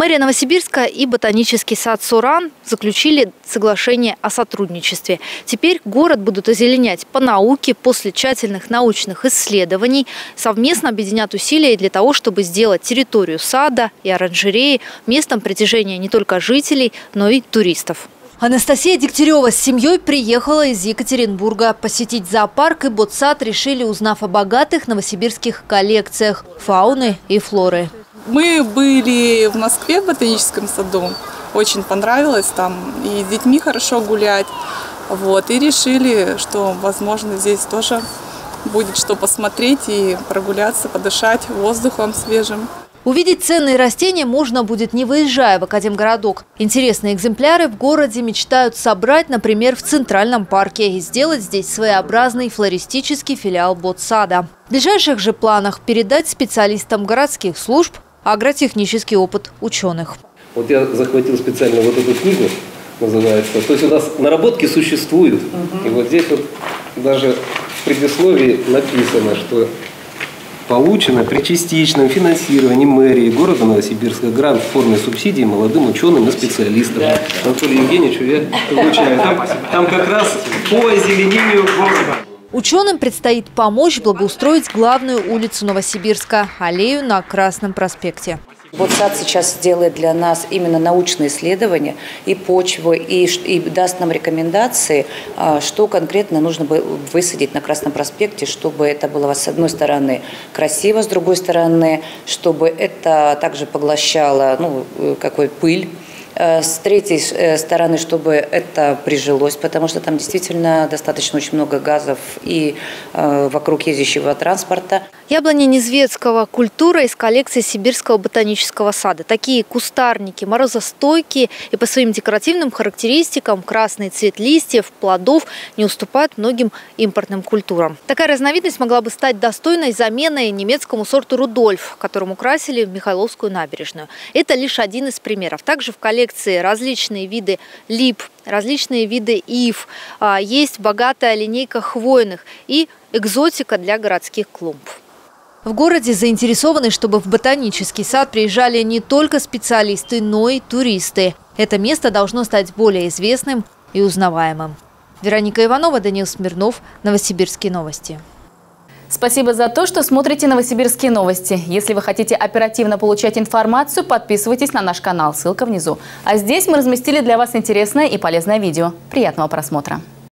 Мэрия Новосибирска и Ботанический сад СО РАН заключили соглашение о сотрудничестве. Теперь город будут озеленять по науке после тщательных научных исследований, совместно объединят усилия для того, чтобы сделать территорию сада и оранжереи местом притяжения не только жителей, но и туристов. Анастасия Дегтярева с семьей приехала из Екатеринбурга. Посетить зоопарк и ботсад решили, узнав о богатых новосибирских коллекциях фауны и флоры. Мы были в Москве в ботаническом саду, очень понравилось там, и с детьми хорошо гулять. Вот, и решили, что, возможно, здесь тоже будет что посмотреть и прогуляться, подышать воздухом свежим. Увидеть ценные растения можно будет, не выезжая в Академгородок. Интересные экземпляры в городе мечтают собрать, например, в Центральном парке и сделать здесь своеобразный флористический филиал ботсада. В ближайших же планах передать специалистам городских служб агротехнический опыт ученых. Вот я захватил специально вот эту книгу, называется. То есть у нас наработки существуют. И вот здесь вот даже в предисловии написано, что получено при частичном финансировании мэрии города Новосибирска грант в форме субсидий молодым ученым и специалистам. Анатолий Евгеньевич, я получаю. Там как раз по озеленению города. Ученым предстоит помочь благоустроить главную улицу Новосибирска – аллею на Красном проспекте. Ботсад сейчас сделает для нас именно научные исследования и почвы, и даст нам рекомендации, что конкретно нужно высадить на Красном проспекте, чтобы это было, с одной стороны, красиво, с другой стороны, чтобы это также поглощало пыль. С третьей стороны, чтобы это прижилось, потому что там действительно достаточно очень много газов и вокруг ездящего транспорта. Яблони Незвецкого – культура из коллекции Сибирского ботанического сада. Такие кустарники морозостойкие и по своим декоративным характеристикам красный цвет листьев, плодов не уступает многим импортным культурам. Такая разновидность могла бы стать достойной заменой немецкому сорту «Рудольф», которым украсили Михайловскую набережную. Это лишь один из примеров. Также в коллекции различные виды лип, различные виды ив, есть богатая линейка хвойных и экзотика для городских клумб. В городе заинтересованы, чтобы в ботанический сад приезжали не только специалисты, но и туристы. Это место должно стать более известным и узнаваемым. Вероника Иванова, Даниил Смирнов, Новосибирские новости. Спасибо за то, что смотрите «Новосибирские новости». Если вы хотите оперативно получать информацию, подписывайтесь на наш канал, ссылка внизу. А здесь мы разместили для вас интересное и полезное видео. Приятного просмотра!